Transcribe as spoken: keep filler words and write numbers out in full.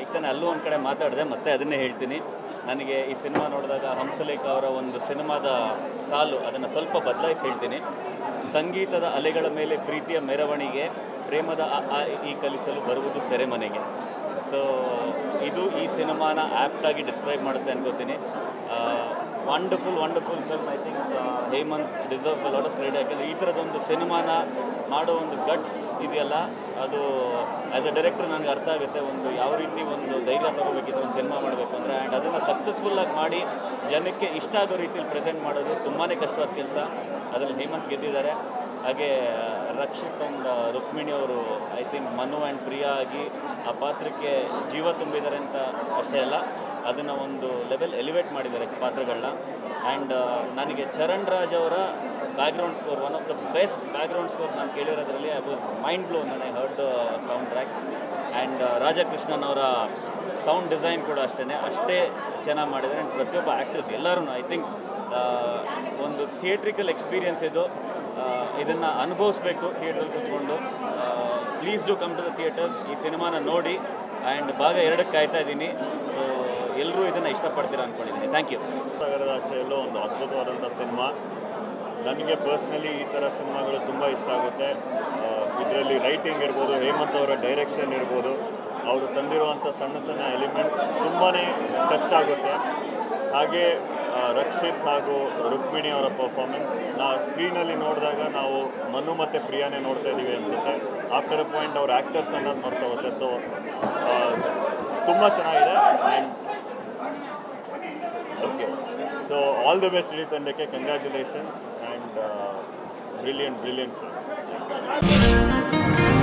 ಈಗ ತಾನೆ ಅಲ್ಲೂ ಒಂದು ಕಡೆ ಮಾತಾಡಿದೆ, ಮತ್ತೆ ಅದನ್ನೇ ಹೇಳ್ತೀನಿ. ನನಗೆ ಈ ಸಿನಿಮಾ ನೋಡಿದಾಗ ಹಂಸಲೇಖ ಅವರ ಒಂದು ಸಿನಿಮಾದ ಸಾಲು ಅದನ್ನು ಸ್ವಲ್ಪ ಬದಲಾಯಿಸಿ ಹೇಳ್ತೀನಿ. ಸಂಗೀತದ ಅಲೆಗಳ ಮೇಲೆ ಪ್ರೀತಿಯ ಮೆರವಣಿಗೆ, ಪ್ರೇಮದ ಆ ಈ ಕಲಿಸಲು ಬರುವುದು ಸೆರೆಮನೆಗೆ. ಸೊ ಇದು ಈ ಸಿನಿಮಾನ ಆ್ಯಪ್ಟಾಗಿ ಡಿಸ್ಕ್ರೈಬ್ ಮಾಡುತ್ತೆ ಅನ್ಕೋತೀನಿ. Wonderful wonderful film. I think Hemanth deserves a lot of credit, ಯಾಕೆಂದರೆ ಈ ಥರದೊಂದು ಸಿನಿಮಾನ ಮಾಡೋ ಒಂದು ಗಟ್ಸ್ ಇದೆಯಲ್ಲ, ಅದು ಆ್ಯಸ್ ಅ ಡೈರೆಕ್ಟರ್ ನನಗೆ ಅರ್ಥ ಆಗುತ್ತೆ. ಒಂದು ಯಾವ ರೀತಿ ಒಂದು ಧೈರ್ಯ ತೊಗೋಬೇಕಿತ್ತು ಒಂದು ಸಿನಿಮಾ ಮಾಡಬೇಕು ಅಂದರೆ, ಆ್ಯಂಡ್ ಅದನ್ನು ಸಕ್ಸಸ್ಫುಲ್ಲಾಗಿ ಮಾಡಿ ಜನಕ್ಕೆ ಇಷ್ಟ ಆಗೋ ರೀತಿಯಲ್ಲಿ ಪ್ರೆಸೆಂಟ್ ಮಾಡೋದು ತುಂಬಾ ಕಷ್ಟವಾದ ಕೆಲಸ. ಅದರಲ್ಲಿ ಹೇಮಂತ್ ಗೆದ್ದಿದ್ದಾರೆ. ಹಾಗೆ ರಕ್ಷಿತ್ ಆ್ಯಂಡ್ ರುಕ್ಮಿಣಿ ಅವರು I think Manu and Priya ಆಗಿ ಆ ಪಾತ್ರಕ್ಕೆ ಜೀವ ತುಂಬಿದ್ದಾರೆ ಅಂತ ಅಷ್ಟೇ ಅಲ್ಲ, ಅದನ್ನು ಒಂದು ಲೆವೆಲ್ ಎಲಿವೇಟ್ ಮಾಡಿದ್ದಾರೆ ಪಾತ್ರಗಳನ್ನ. ಆ್ಯಂಡ್ ನನಗೆ ಚರಣ್ ರಾಜ್ ಅವರ background score, one of the best background scores ನಾನು ಕೇಳಿರೋದ್ರಲ್ಲಿ ಐ ವಾಸ್ ಮೈಂಡ್ ಬ್ಲೋನ್ ನಾನು heard the sound track. And Raja Krishnan ಅವರ ಸೌಂಡ್ ಡಿಸೈನ್ ಕೂಡ ಅಷ್ಟೇ ಅಷ್ಟೇ ಚೆನ್ನಾಗಿ ಮಾಡಿದ್ದಾರೆ. ಆ್ಯಂಡ್ ಪ್ರತಿಯೊಬ್ಬ ಆ್ಯಕ್ಟರ್ಸ್ ಎಲ್ಲರೂ ಐ ಥಿಂಕ್ ಒಂದು ಥಿಯೇಟ್ರಿಕಲ್ ಎಕ್ಸ್ಪೀರಿಯೆನ್ಸ್ ಇದು, ಇದನ್ನು ಅನುಭವಿಸ್ಬೇಕು ಥಿಯೇಟ್ರಲ್ಲಿ ಕೂತ್ಕೊಂಡು. Please do come to the theatres, ಈ ಸಿನಿಮಾನ ನೋಡಿ. ಆ್ಯಂಡ್ ಭಾಗ ಎರಡಕ್ಕೆ ಕಾಯ್ತಾ ಇದ್ದೀನಿ. ಸೊ ಎಲ್ಲರೂ ಇದನ್ನು ಇಷ್ಟಪಡ್ತೀರಾ ಅಂದ್ಕೊಂಡಿದ್ದೀನಿ. Thank you. ನಗರದ ಆಚೆಯಲ್ಲೂ ಒಂದು ಅದ್ಭುತವಾದಂಥ ಸಿನಿಮಾ. ನನಗೆ ಪರ್ಸ್ನಲಿ ಈ ಥರ ಸಿನಿಮಾಗಳು ತುಂಬ ಇಷ್ಟ ಆಗುತ್ತೆ. ಇದರಲ್ಲಿ ರೈಟಿಂಗ್ ಇರ್ಬೋದು, ಹೇಮಂತ್ ಅವರ ಡೈರೆಕ್ಷನ್ ಇರ್ಬೋದು, ಅವರು ತಂದಿರುವಂಥ ಸಣ್ಣ ಸಣ್ಣ ಎಲಿಮೆಂಟ್ಸ್ ತುಂಬಾ ಟಚ್ ಆಗುತ್ತೆ. ಹಾಗೆ ರಕ್ಷಿತ್ ಹಾಗೂ ರುಕ್ಮಿಣಿ ಅವರ ಪರ್ಫಾರ್ಮೆನ್ಸ್ ನಾ ಸ್ಕ್ರೀನಲ್ಲಿ ನೋಡಿದಾಗ ನಾವು ಮನು ಮತ್ತು ಪ್ರಿಯಾನೇ ನೋಡ್ತಾ ಇದ್ದೀವಿ ಅನಿಸುತ್ತೆ. ಆಫ್ಟರ್ ಅ ಪಾಯಿಂಟ್ ಅವ್ರ ಆ್ಯಕ್ಟರ್ಸ್ ಅನ್ನೋದು ನೋಡ್ತಾ ಹೋಗುತ್ತೆ. ಸೊ ತುಂಬ ಚೆನ್ನಾಗಿದೆ. And okay, so all the best ರಿತ್ and ಡೆಕೆ. Congratulations and brilliant brilliant film.